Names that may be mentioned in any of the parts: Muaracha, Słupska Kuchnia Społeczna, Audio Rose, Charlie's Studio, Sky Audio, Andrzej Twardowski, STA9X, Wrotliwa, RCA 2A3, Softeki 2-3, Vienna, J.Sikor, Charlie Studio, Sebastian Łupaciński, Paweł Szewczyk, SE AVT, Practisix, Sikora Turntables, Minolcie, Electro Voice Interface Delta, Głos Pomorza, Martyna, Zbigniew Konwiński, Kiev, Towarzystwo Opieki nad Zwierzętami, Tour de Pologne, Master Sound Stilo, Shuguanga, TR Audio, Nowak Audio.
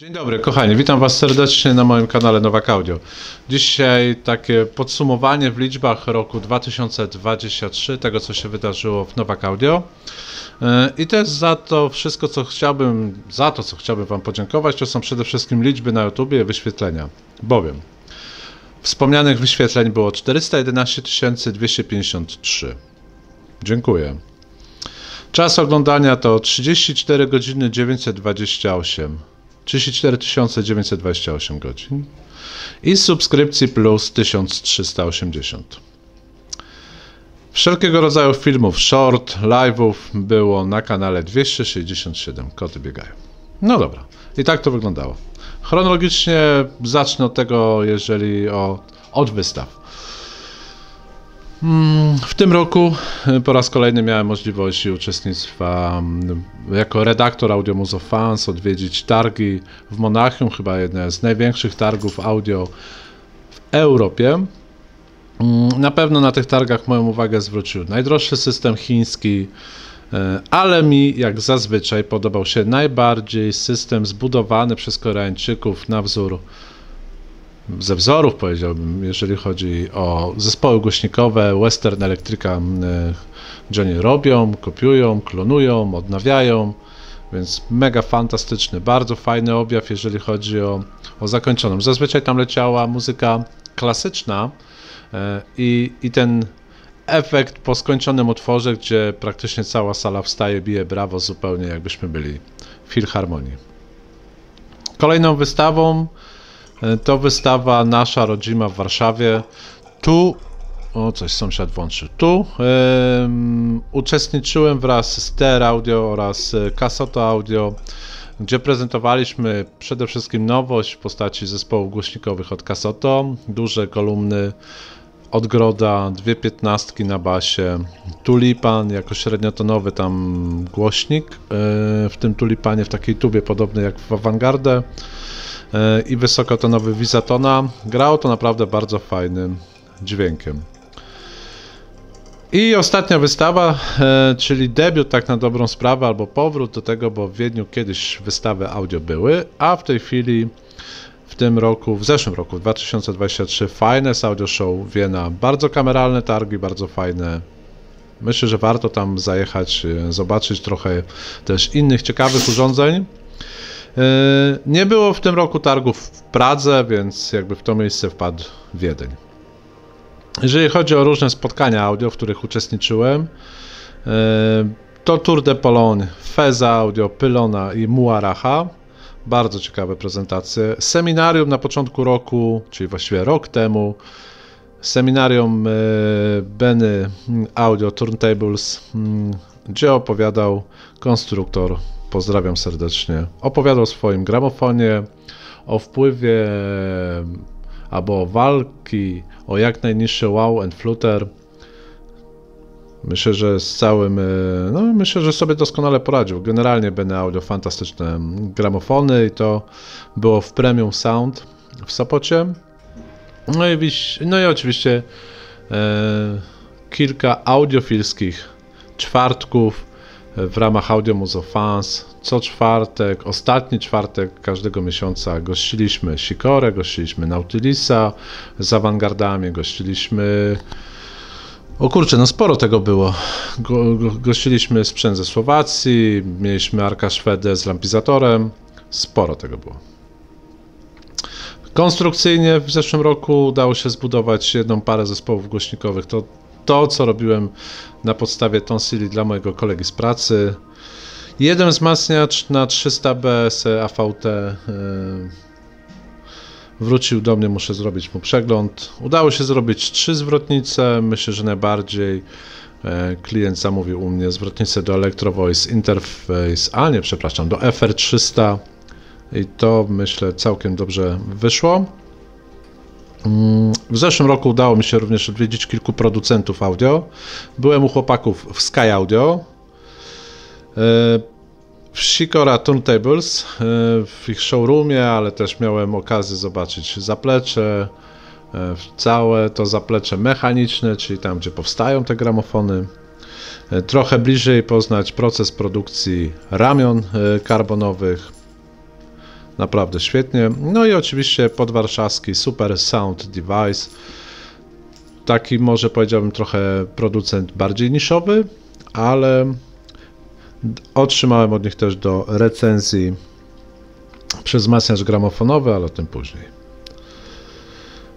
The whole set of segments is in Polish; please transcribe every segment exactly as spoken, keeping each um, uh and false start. Dzień dobry kochani, witam was serdecznie na moim kanale Nowak Audio. Dzisiaj takie podsumowanie w liczbach roku dwa tysiące dwudziestego trzeciego, tego co się wydarzyło w Nowak Audio. I też za to wszystko co chciałbym, za to co chciałbym wam podziękować, to są przede wszystkim liczby na YouTubie i wyświetlenia, bowiem wspomnianych wyświetleń było czterysta jedenaście tysięcy dwieście pięćdziesiąt trzy. Dziękuję. Czas oglądania to trzydzieści cztery godziny dziewięćset dwadzieścia osiem. trzydzieści cztery tysiące dziewięćset dwadzieścia osiem godzin i subskrypcji plus tysiąc trzysta osiemdziesiąt. Wszelkiego rodzaju filmów short, live'ów było na kanale dwieście sześćdziesiąt siedem. Koty biegają. No dobra, i tak to wyglądało. Chronologicznie zacznę od tego, jeżeli o, od wystaw. W tym roku po raz kolejny miałem możliwość uczestnictwa jako redaktor Audiomuzofans odwiedzić targi w Monachium, chyba jedne z największych targów audio w Europie. Na pewno na tych targach moją uwagę zwrócił najdroższy system chiński, ale mi jak zazwyczaj podobał się najbardziej system zbudowany przez Koreańczyków na wzór ze wzorów, powiedziałbym, jeżeli chodzi o zespoły głośnikowe Western Electrica, gdzie oni robią, kopiują, klonują, odnawiają, więc mega fantastyczny, bardzo fajny objaw, jeżeli chodzi o, o zakończoną. Zazwyczaj tam leciała muzyka klasyczna i, i ten efekt po skończonym utworze, gdzie praktycznie cała sala wstaje, bije brawo, zupełnie jakbyśmy byli w filharmonii. Kolejną wystawą to wystawa nasza rodzima w Warszawie. Tu, o coś sąsiad włączy, tu yy, uczestniczyłem wraz z T R Audio oraz Kacoto Audio, gdzie prezentowaliśmy przede wszystkim nowość w postaci zespołów głośnikowych od Kacoto, duże kolumny Odgroda, dwie piętnastki na basie, Tulipan jako średniotonowy tam głośnik, yy, w tym Tulipanie w takiej tubie podobnej jak w Awangardę, i wysokotonowy Visatona. Grało to naprawdę bardzo fajnym dźwiękiem. I ostatnia wystawa, czyli debiut tak na dobrą sprawę, albo powrót do tego, bo w Wiedniu kiedyś wystawy audio były, a w tej chwili w tym roku, w zeszłym roku, dwa tysiące dwudziestym trzecim, FINEST AUDIO SHOW Wiena. Bardzo kameralne targi, bardzo fajne. Myślę, że warto tam zajechać, zobaczyć trochę też innych ciekawych urządzeń. Nie było w tym roku targów w Pradze, więc jakby w to miejsce wpadł Wiedeń. Jeżeli chodzi o różne spotkania audio, w których uczestniczyłem, to Tour de Pologne, Fezz Audio, Pylona i Muaracha. Bardzo ciekawe prezentacje. Seminarium na początku roku, czyli właściwie rok temu. Seminarium Benny Audio Turntables, gdzie opowiadał konstruktor, pozdrawiam serdecznie, opowiadał o swoim gramofonie, o wpływie albo o walki, o jak najniższy wow and flutter. Myślę, że z całym, no myślę, że sobie doskonale poradził. Generalnie Benny Audio fantastyczne gramofony i to było w Premium Sound w Sopocie. No i, no i oczywiście e, kilka audiofilskich czwartków w ramach Audiomuzofans. Co czwartek, ostatni czwartek każdego miesiąca gościliśmy Sikorę, gościliśmy Nautilisa z awangardami, gościliśmy... O kurczę, no sporo tego było. Go, go, gościliśmy sprzęt ze Słowacji, mieliśmy Arka Szwedę z Lampizatorem. Sporo tego było. Konstrukcyjnie w zeszłym roku udało się zbudować jedną parę zespołów głośnikowych. To To, co robiłem na podstawie tonsili dla mojego kolegi z pracy. Jeden wzmacniacz na trzysta B S E A V T wrócił do mnie, muszę zrobić mu przegląd. Udało się zrobić trzy zwrotnice. Myślę, że najbardziej klient zamówił u mnie zwrotnicę do Electro Voice Interface, a nie, przepraszam, do F R trzysta i to myślę całkiem dobrze wyszło. W zeszłym roku udało mi się również odwiedzić kilku producentów audio. Byłem u chłopaków w Sky Audio, w Sikora Turntables, w ich showroomie, ale też miałem okazję zobaczyć zaplecze, całe to zaplecze mechaniczne, czyli tam gdzie powstają te gramofony. Trochę bliżej poznać proces produkcji ramion karbonowych. naprawdę świetnie. No i oczywiście podwarszawski Super Sound Device, taki może powiedziałbym trochę producent bardziej niszowy, ale otrzymałem od nich też do recenzji przez wzmacniacz gramofonowy, ale o tym później.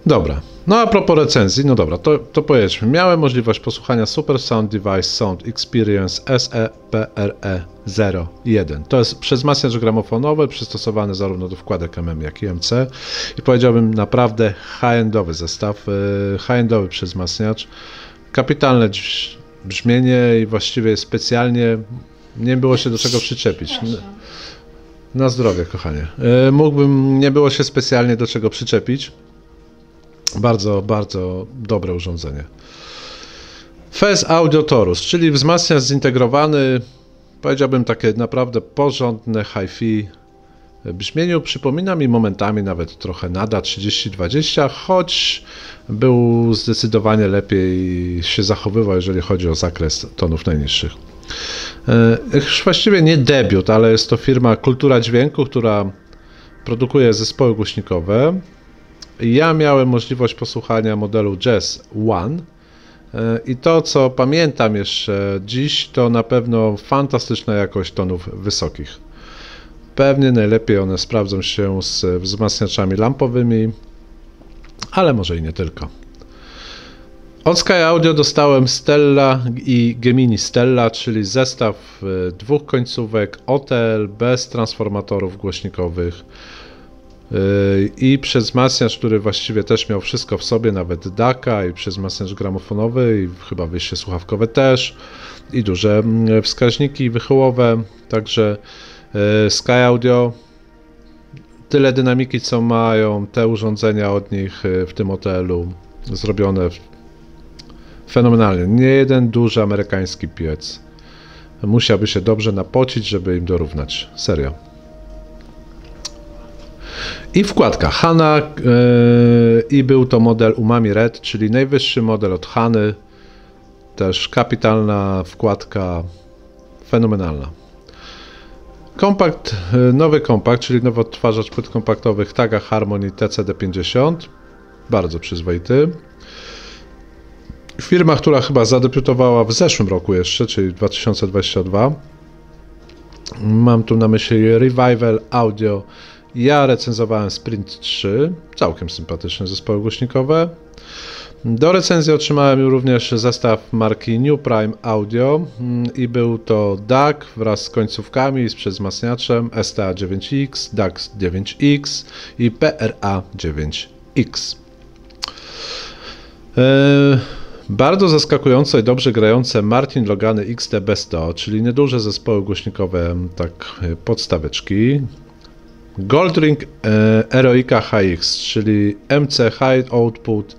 Dobra, no a propos recenzji, no dobra, to, to powiedzmy, miałem możliwość posłuchania Super Sound Device Sound Experience S E P R E zero jeden. To jest przez wzmacniacz gramofonowy przystosowany zarówno do wkładek M M, jak i M C i powiedziałbym naprawdę high-endowy zestaw, high-endowy przez wzmacniacz, kapitalne brzmienie i właściwie specjalnie nie było się do czego przyczepić. Na zdrowie, kochanie. Mógłbym, nie było się specjalnie do czego przyczepić. Bardzo, bardzo dobre urządzenie. Fezz Audio Torus, czyli wzmacniacz zintegrowany, powiedziałbym takie naprawdę porządne hi-fi brzmieniu. Przypomina mi momentami nawet trochę NADa trzydzieści dwadzieścia, choć był zdecydowanie lepiej się zachowywał, jeżeli chodzi o zakres tonów najniższych. Już właściwie nie debiut, ale jest to firma Kultura Dźwięku, która produkuje zespoły głośnikowe. Ja miałem możliwość posłuchania modelu Jazz One i to, co pamiętam jeszcze dziś, to na pewno fantastyczna jakość tonów wysokich. Pewnie najlepiej one sprawdzą się z wzmacniaczami lampowymi, ale może i nie tylko. Od Sky Audio dostałem Stella i Gemini Stella, czyli zestaw dwóch końcówek O T L bez transformatorów głośnikowych i przez wzmacniacz, który właściwie też miał wszystko w sobie, nawet daka i przez wzmacniacz gramofonowy i chyba wyjście słuchawkowe też i duże wskaźniki wychyłowe, także Sky Audio tyle dynamiki, co mają te urządzenia od nich w tym O T L-u zrobione fenomenalnie. Nie jeden duży amerykański piec musiałby się dobrze napocić, żeby im dorównać. Serio. I wkładka HANA yy, i był to model UMAMI RED, czyli najwyższy model od HANY. Też kapitalna wkładka, fenomenalna. Kompakt, nowy kompakt, czyli nowy odtwarzacz płyt kompaktowych Taga Harmony T C D pięćdziesiąt. Bardzo przyzwoity. Firma, która chyba zadebiutowała w zeszłym roku jeszcze, czyli dwa tysiące dwudziestym drugim. Mam tu na myśli Revival Audio. Ja recenzowałem Sprint trzy, całkiem sympatyczne zespoły głośnikowe. Do recenzji otrzymałem również zestaw marki New Prime Audio i był to D A C wraz z końcówkami i z przedwzmacniaczem S T A dziewięć X, DAX dziewięć X i P R A dziewięć X. Yy... Bardzo zaskakujące i dobrze grające Martin Logan X T B sto, czyli nieduże zespoły głośnikowe, tak podstaweczki. Goldring Eroica H X, czyli M C High Output,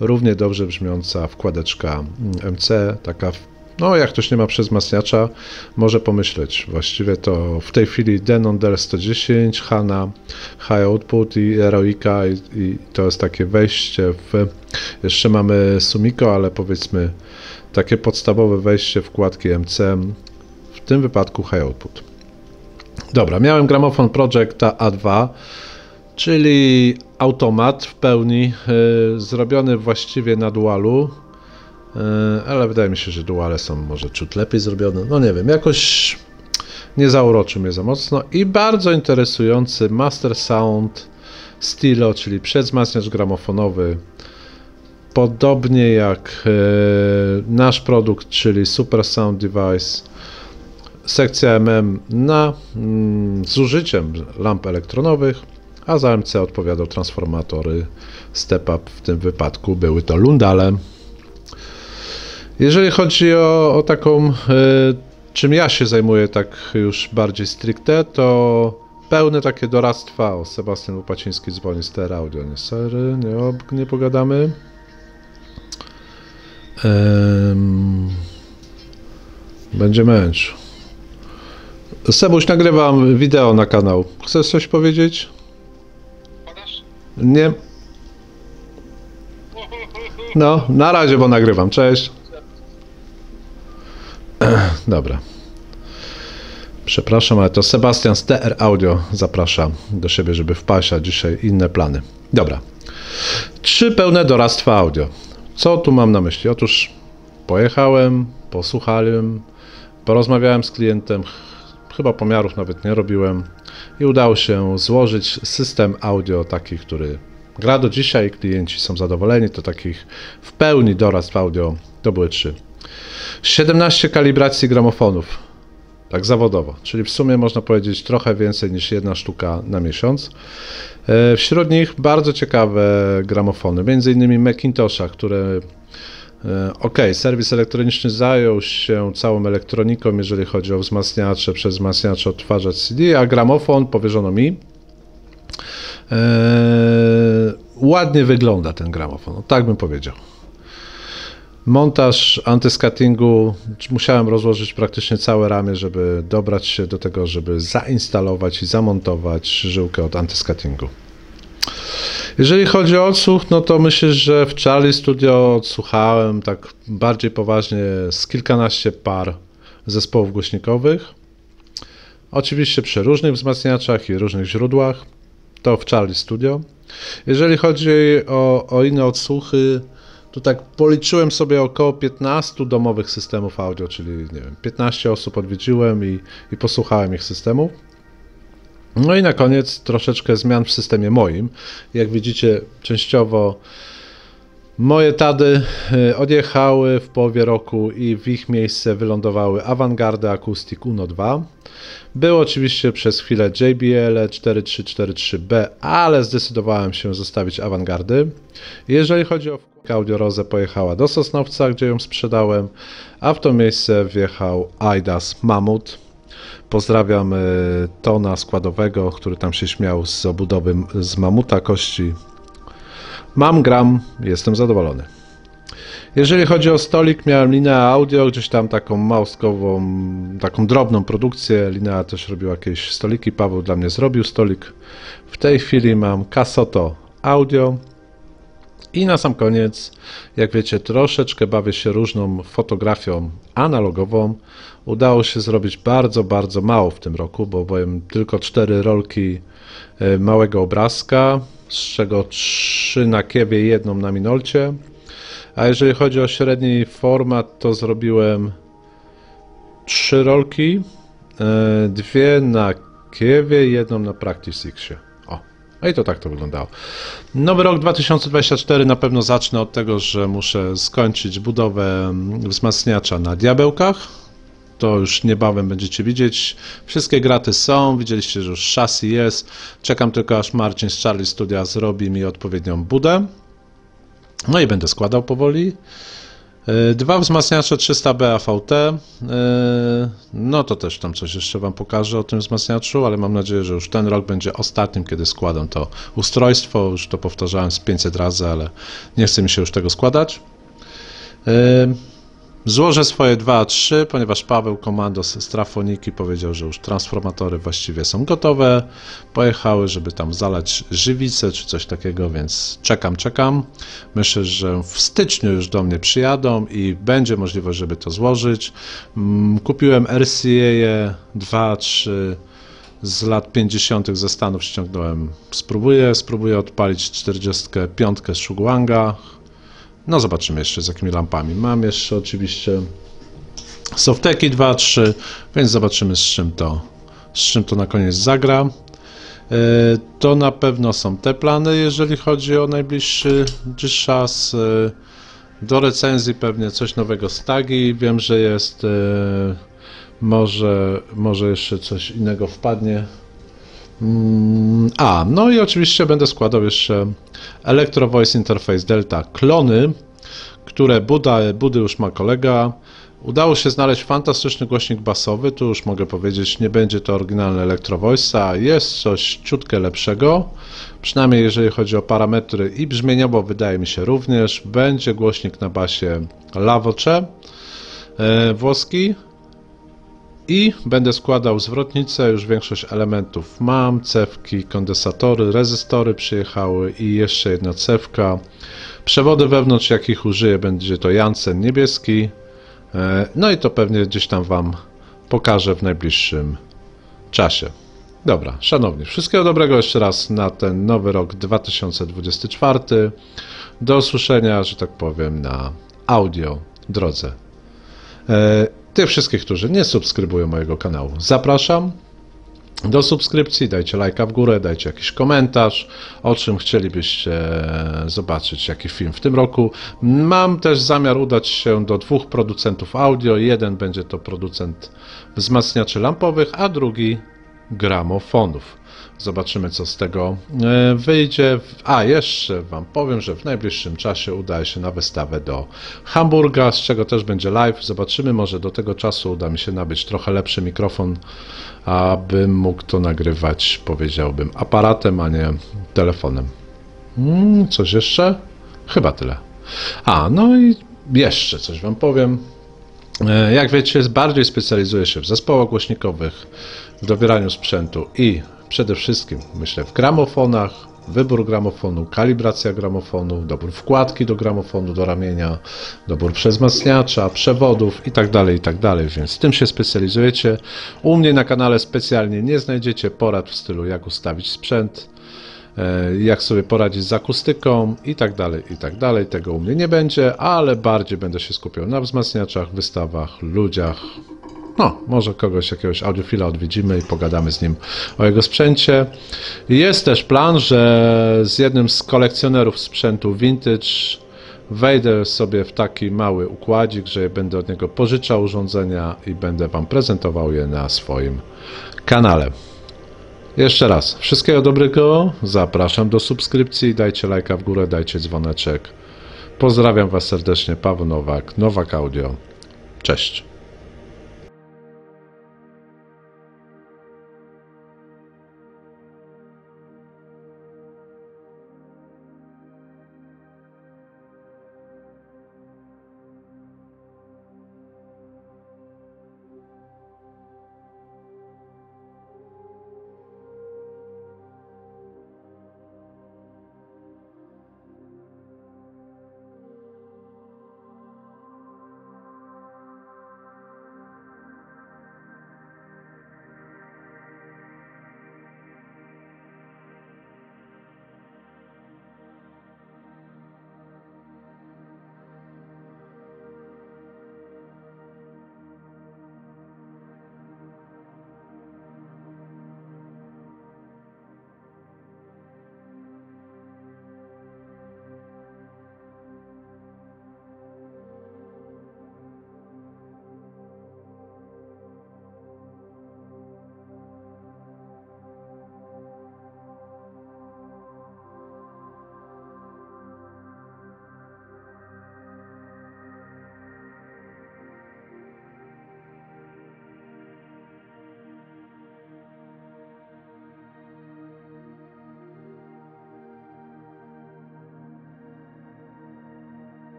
równie dobrze brzmiąca wkładeczka M C, taka, no jak ktoś nie ma przezmacniacza, może pomyśleć. Właściwie to w tej chwili Denon D L sto dziesięć, HANA, High Output i Eroica i, i to jest takie wejście w... Jeszcze mamy Sumiko, ale powiedzmy takie podstawowe wejście wkładki M C, w tym wypadku High Output. Dobra, miałem gramofon Projecta A dwa, czyli automat w pełni, yy, zrobiony właściwie na dualu, yy, ale wydaje mi się, że duale są może ciut lepiej zrobione, no nie wiem, jakoś nie zauroczył mnie za mocno i bardzo interesujący Master Sound Stilo, czyli przedwzmacniacz gramofonowy, podobnie jak yy, nasz produkt, czyli Super Sound Device, sekcja M M na mm, z użyciem lamp elektronowych, a za M C odpowiadał transformatory step-up, w tym wypadku były to lundale. Jeżeli chodzi o, o taką, y, czym ja się zajmuję tak już bardziej stricte, to pełne takie doradztwa. O, Sebastian Łupaciński dzwoni z T R Audio, nie sery, nie, o, nie pogadamy. Um, będzie męcz. Sebuś, nagrywam wideo na kanał. Chcesz coś powiedzieć? Nie. No, na razie, bo nagrywam. Cześć. Dobra. Przepraszam, ale to Sebastian z T R Audio zaprasza do siebie, żeby wpaść, a dzisiaj inne plany. Dobra. Trzy pełne doradztwa audio. Co tu mam na myśli? Otóż pojechałem, posłuchałem, porozmawiałem z klientem, chyba pomiarów nawet nie robiłem i udało się złożyć system audio taki, który gra do dzisiaj, klienci są zadowoleni, to takich w pełni doradztw audio to były trzy. siedemnaście kalibracji gramofonów, tak zawodowo, czyli w sumie można powiedzieć trochę więcej niż jedna sztuka na miesiąc. Wśród nich bardzo ciekawe gramofony, między innymi Macintosha, który ok, serwis elektroniczny zajął się całą elektroniką, jeżeli chodzi o wzmacniacze, przez wzmacniacze odtwarzacz C D, a gramofon powierzono mi. Eee, ładnie wygląda ten gramofon, tak bym powiedział. Montaż antyskattingu, musiałem rozłożyć praktycznie całe ramię, żeby dobrać się do tego, żeby zainstalować i zamontować żyłkę od antyskattingu. Jeżeli chodzi o odsłuch, no to myślę, że w Charlie Studio odsłuchałem tak bardziej poważnie z kilkanaście par zespołów głośnikowych. Oczywiście przy różnych wzmacniaczach i różnych źródłach. To w Charlie Studio. Jeżeli chodzi o, o inne odsłuchy, to tak policzyłem sobie około piętnastu domowych systemów audio, czyli nie wiem, piętnaście osób odwiedziłem i, i posłuchałem ich systemów. No i na koniec troszeczkę zmian w systemie moim. Jak widzicie, częściowo moje tady odjechały w połowie roku i w ich miejsce wylądowały Awangardy Acoustic Uno dwa. Były oczywiście przez chwilę J B L cztery trzy cztery trzy B, ale zdecydowałem się zostawić Awangardy. Jeżeli chodzi o Audio Rose, pojechała do Sosnowca, gdzie ją sprzedałem, a w to miejsce wjechał Aidas Mamut. Pozdrawiam Tona Składowego, który tam się śmiał z obudowy z mamuta kości. Mam, gram, jestem zadowolony. Jeżeli chodzi o stolik, miałem Linea Audio, gdzieś tam taką małstkową, taką drobną produkcję. Linea też robiła jakieś stoliki, Paweł dla mnie zrobił stolik. W tej chwili mam Kacoto Audio. I na sam koniec, jak wiecie, troszeczkę bawię się różną fotografią analogową. Udało się zrobić bardzo, bardzo mało w tym roku, bo byłem tylko cztery rolki małego obrazka, z czego trzy na Kiewie, jedną na Minolcie. A jeżeli chodzi o średni format, to zrobiłem trzy rolki, dwie na Kiewie, jedną na Practice Xie. No i to tak to wyglądało. Nowy rok dwa tysiące dwudziesty czwarty na pewno zacznę od tego, że muszę skończyć budowę wzmacniacza na diabełkach. To już niebawem będziecie widzieć. Wszystkie graty są, widzieliście, że już szasi jest. Czekam tylko, aż Marcin z Charlie Studia zrobi mi odpowiednią budę. No i będę składał powoli. Dwa wzmacniacze trzysta B A V T, no to też tam coś jeszcze Wam pokażę o tym wzmacniaczu, ale mam nadzieję, że już ten rok będzie ostatnim, kiedy składam to ustrojstwo, już to powtarzałem z pięćset razy, ale nie chce mi się już tego składać. Złożę swoje dwa A trzy, ponieważ Paweł Komando z Trafoniki powiedział, że już transformatory właściwie są gotowe, pojechały, żeby tam zalać żywicę czy coś takiego, więc czekam, czekam. Myślę, że w styczniu już do mnie przyjadą i będzie możliwość, żeby to złożyć. Kupiłem R C A dwa A trzy z lat pięćdziesiątych ze Stanów, ściągnąłem, spróbuję, spróbuję odpalić czterdziestkę piątkę z Shuguanga. No zobaczymy jeszcze z jakimi lampami. Mam jeszcze oczywiście Softeki dwa trzy, więc zobaczymy z czym to, z czym to na koniec zagra. To na pewno są te plany, jeżeli chodzi o najbliższy czas. Do recenzji pewnie coś nowego z Tagi. Wiem, że jest. Może, może jeszcze coś innego wpadnie. A, no i oczywiście będę składał jeszcze Electro Voice Interface Delta klony, które buda, budy już ma kolega. Udało się znaleźć fantastyczny głośnik basowy, tu już mogę powiedzieć, nie będzie to oryginalne Electro Voice'a, jest coś ciutkę lepszego, przynajmniej jeżeli chodzi o parametry i brzmieniowo wydaje mi się również. Będzie głośnik na basie Lavoce e, włoski. I będę składał zwrotnicę, już większość elementów mam, cewki, kondensatory, rezystory przyjechały i jeszcze jedna cewka. Przewody wewnątrz, jakich użyję, będzie to Jansen niebieski. No i to pewnie gdzieś tam Wam pokażę w najbliższym czasie. Dobra, szanowni, wszystkiego dobrego jeszcze raz na ten nowy rok dwa tysiące dwudziesty czwarty. Do usłyszenia, że tak powiem, na audio drodze. E, tych wszystkich, którzy nie subskrybują mojego kanału, zapraszam do subskrypcji, dajcie lajka w górę, dajcie jakiś komentarz, o czym chcielibyście zobaczyć, jaki film w tym roku. Mam też zamiar udać się do dwóch producentów audio. Jeden będzie to producent wzmacniaczy lampowych, a drugi gramofonów. Zobaczymy, co z tego wyjdzie. A jeszcze Wam powiem, że w najbliższym czasie udaję się na wystawę do Hamburga, z czego też będzie live. Zobaczymy, może do tego czasu uda mi się nabyć trochę lepszy mikrofon, abym mógł to nagrywać, powiedziałbym, aparatem, a nie telefonem. Hmm, coś jeszcze? Chyba tyle. A, no i jeszcze coś Wam powiem. Jak wiecie, bardziej specjalizuję się w zespołach głośnikowych, w dobieraniu sprzętu i przede wszystkim, myślę, w gramofonach, wybór gramofonu, kalibracja gramofonu, dobór wkładki do gramofonu, do ramienia, dobór przewzmacniacza, przewodów itd., itd., więc tym się specjalizujecie. U mnie na kanale specjalnie nie znajdziecie porad w stylu jak ustawić sprzęt, jak sobie poradzić z akustyką i tak dalej, i tak dalej. Tego u mnie nie będzie, ale bardziej będę się skupiał na wzmacniaczach, wystawach, ludziach. No, może kogoś, jakiegoś audiofila odwiedzimy i pogadamy z nim o jego sprzęcie. Jest też plan, że z jednym z kolekcjonerów sprzętu vintage wejdę sobie w taki mały układzik, że będę od niego pożyczał urządzenia i będę Wam prezentował je na swoim kanale. Jeszcze raz, wszystkiego dobrego, zapraszam do subskrypcji, dajcie lajka w górę, dajcie dzwoneczek. Pozdrawiam Was serdecznie, Paweł Nowak, Nowak Audio. Cześć.